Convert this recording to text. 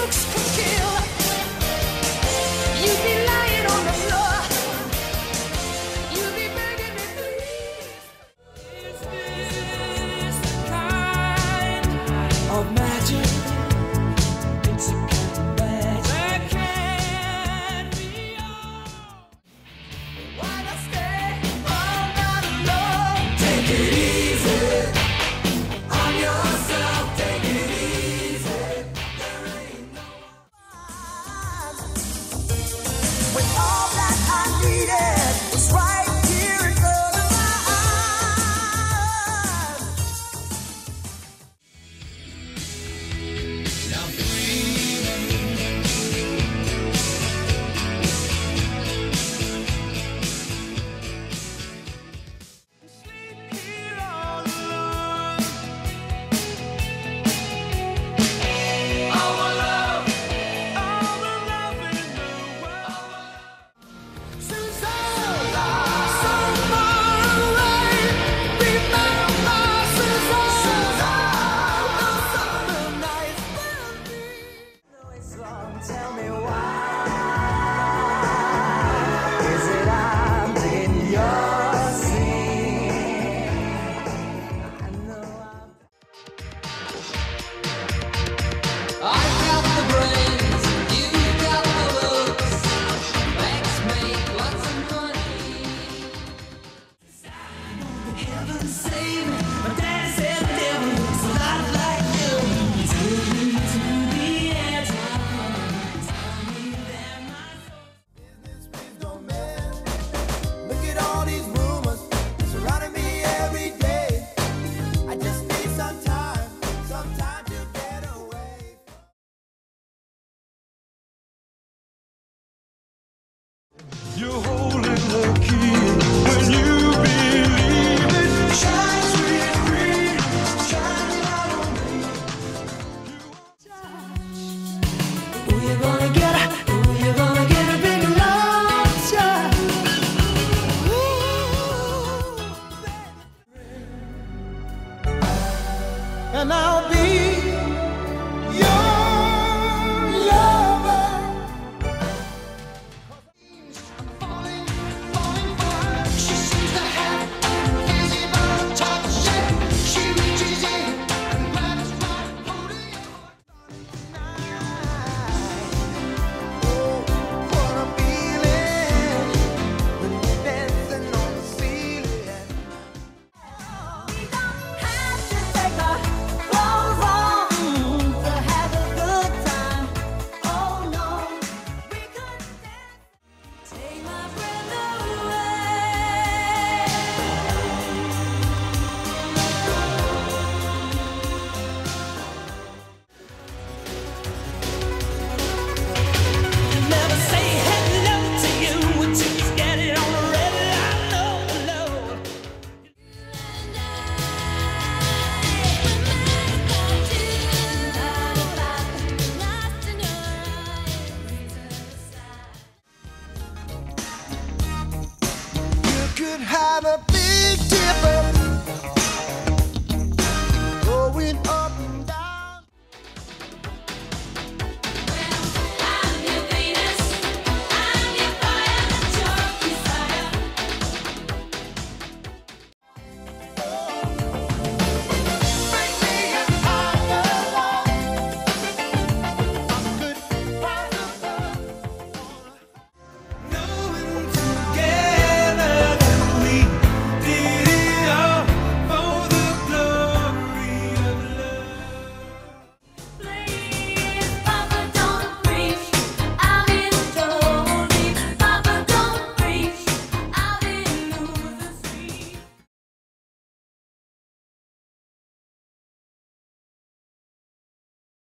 looks could kill, you'd be lying on the floor, you'd be begging me please. Is this the kind of magic? It's a kind of magic that can't be all. Why not stay all night alone? Take it easy. You're holding the key when you believe it. Shine, sweet dreams, shine light on me. Who you gonna get? Who you gonna get a big love shot? Ooh, baby. And I'll be